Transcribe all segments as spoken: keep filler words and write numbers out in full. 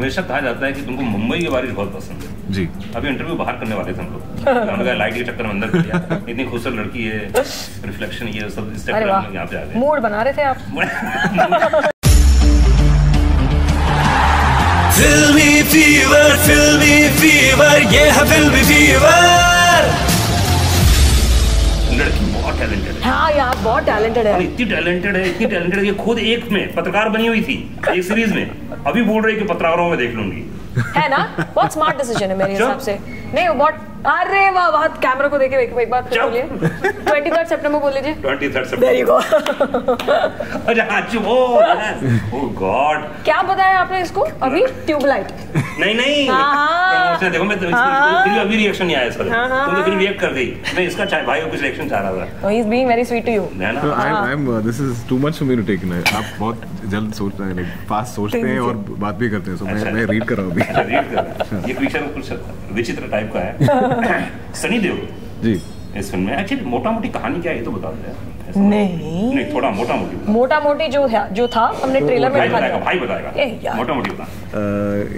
हमेशा कहा जाता है कि तुमको मुंबई की बारिश बहुत पसंद है जी। अभी इंटरव्यू बाहर करने वाले थे हम लोग, लाइट के चक्कर में अंदर कर दिया। इतनी खूबसूरत लड़की है, रिफ्लेक्शन ये सब इस चक्कर में हम लोग यहाँ पे आ गए। मूड बना रहे थे आप। फिल्मी फीवर, फिल्मी फीवर, ये है फिल्मी फीवर। लड़की बहुत टैलेंटेड है। हाँ यार, बहुत टैलेंटेड है, इतनी टैलेंटेड है, इतनी टैलेंटेड है कि खुद एक में पत्रकार बनी हुई थी, एक सीरीज में। अभी बोल रही कि पत्रकारों में देख लूंगी, है ना। बहुत स्मार्ट डिसीजन है मेरे हिसाब से। नहीं वो बहुत, अरे वाह, बहुत। कैमरा को देखे एक बार बोलिए, तेईस सितंबर बोल लीजिए। क्या बताया आपने इसको अभी? ट्यूबलाइट? नहीं नहीं, हाँ देखो, मैं अभी रिएक्शन नहीं आया सर, तो फिर रिएक्ट कर गई। मैं इसका भाई कुछ रिएक्शन चाह रहा था। He is being very sweet to you. I am, this is too much for me to take in. आप बहुत जल्द सोचते हैं, लाइक फास्ट सोचते हैं और बात भी करते हैं। सो मैं मैं रीड कर रहा हूं अभी, रीड कर रहा हूं। ये क्वेश्चन कुछ विचित्र टाइप का है। सनी देओल जी इस फिल्म में, एक्चुअली मोटा मोटी कहानी क्या है ये तो बता दो। नहीं नहीं, थोड़ा मोटा मोटी मोटा मोटी जो जो था हमने ट्रेलर में दिखाया। भाई बताएगा मोटा मोटी बता।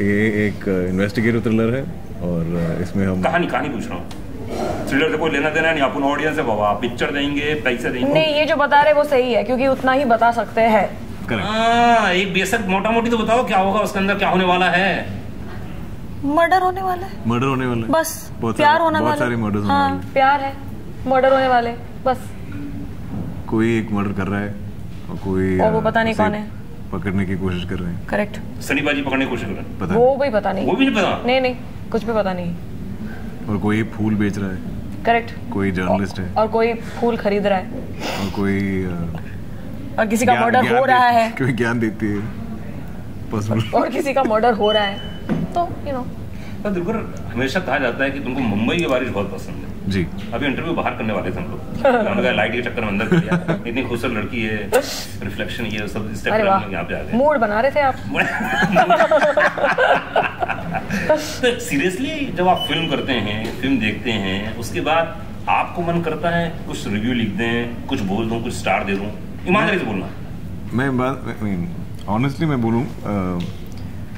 ये एक इन्वेस्टिगेटिव थ्रिलर है और इसमें हम कहानी कहानी पूछ रहा हूँ। थ्रिलर से कोई लेना देना नहीं, आप उन ऑडियंस से बाबा पिक्चर देंगे, पैसे देंगे। नहीं ये जो बता रहे वो सही है क्योंकि उतना ही बता सकते हैं। करेक्ट। एक बेशक मोटा मोटी तो बताओ क्या होगा उसके अंदर, क्या होने वाला है। मर्डर होने वाला है, मर्डर होने वाला है, बस। प्यार होने वाला, बहुत सारे मर्डर होने वाले हैं। प्यार है, मर्डर होने वाले, बस। कोई एक मर्डर कर रहा है और कोई और वो पता नहीं कौन है, पकड़ने की कोशिश कर रहे हैं। करेक्ट। सनी बाजी पकड़ने की कोशिश कर रहे हैं, पता वो भी पता नहीं, वो भी नहीं पता, नहीं नहीं कुछ भी पता नहीं। और कोई फूल बेच रहा है। करेक्ट। कोई जर्नलिस्ट है और कोई फूल खरीद रहा है और कोई और किसी का मर्डर हो रहा है। कोई ज्ञान देती है और किसी का मर्डर हो रहा है। तो यू नो दुर्गर, हमेशा कहा जाता है कि तुमको मुंबई की बारिश बहुत पसंद है जी। अभी इंटरव्यू बाहर करने वाले थे हम लोग, लाइट के चक्कर में अंदर कर दिया। इतनी खूबसूरत लड़की है, रिफ्लेक्शन ये सब इस चक्कर में हम लोग यहाँ पे आ गए। मूड बना रहे थे आप। सीरियसली जब आप फिल्म करते हैं, फिल्म देखते हैं, उसके बाद आपको मन करता है कुछ रिव्यू लिख दें, कुछ बोल दूं, कुछ स्टार दे दूं? ईमानदारी से बोलना। मैं ऑनेस्टली मैं बोलूँ,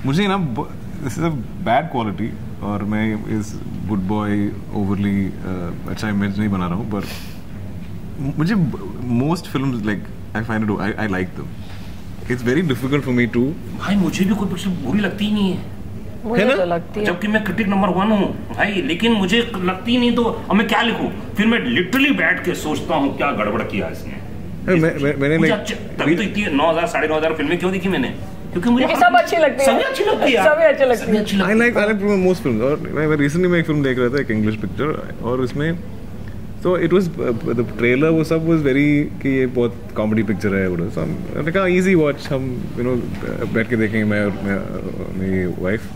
मुझे ना this is a bad quality और मैं इस गुड बॉय ओवरली अच्छा इमेज नहीं बना रहा हूँ, पर मुझे most film like I find it, I I like them. It's very difficult for me to. भाई मुझे भी कोई पिक्चर बुरी लगती ही नहीं है, मुझे है तो लगती है, जबकि मैं क्रिटिक नंबर वन हूँ भाई, लेकिन मुझे लगती नहीं तो अब मैं क्या लिखूँ। फिर मैं लिटरली बैठ के सोचता हूँ क्या गड़बड़ किया इसने। मैंने तभी तो इतनी नौ हजार साढ़े नौ हजार फिल्में क्यों देखी मैंने, क्योंकि मुझे सब अच्छी लगती है, अच्छी लगती है, सभी अच्छी लगती है। I like I like most films. और मैं रिसेंटली मैं एक फिल्म देख रहा था, एक इंग्लिश पिक्चर, और उसमें तो इट वाज द ट्रेलर वो सब वाज वेरी कि ये बहुत कॉमेडी पिक्चर है। वो सम मैंने कहा इजी वॉच, हम यू नो बैठ के देखेंगे मैं और मेरी wife.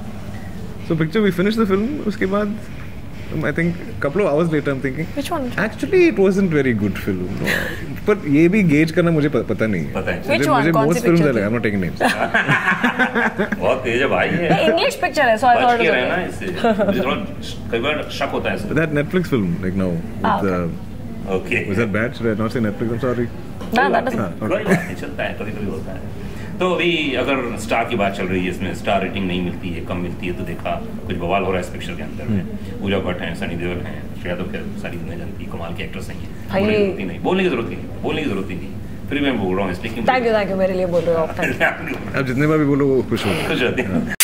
So picture we finish the film, उसके बाद I think couple of hours later I am thinking which one actually it wasn't very good film. पर ये भी गेज करना मुझे पता नहीं है, पता है मुझे मोस्ट फिल्म लगा। I am not taking names. बहुत तेज है भाई ये, इंग्लिश पिक्चर है, सो आई थॉट है ना इससे कई बार शक होता है। That Netflix film like now, okay was that bad? Should I not say Netflix? I am sorry. ना दैट इज चलता है, कभी-कभी होता है। तो अभी अगर स्टार की बात चल रही है, इसमें स्टार रेटिंग नहीं मिलती है, कम मिलती है, तो देखा कुछ बवाल हो रहा है इस पिक्चर के अंदर में। पूजा भट्ट हैं, सनी देओल हैं, श्रेया तो खैर सारी दुनिया जानती है, कमाल के एक्ट्रेस हैं। बोलने नहीं बोलने की जरूरत नहीं, बोलने की जरूरत ही नहीं, फिर मैं बोल रहा हूँ। थैंक यू, थैंक यू, मेरे लिए बोल रहे हो आप। आप जितने बार भी बोलो वो खुश हो।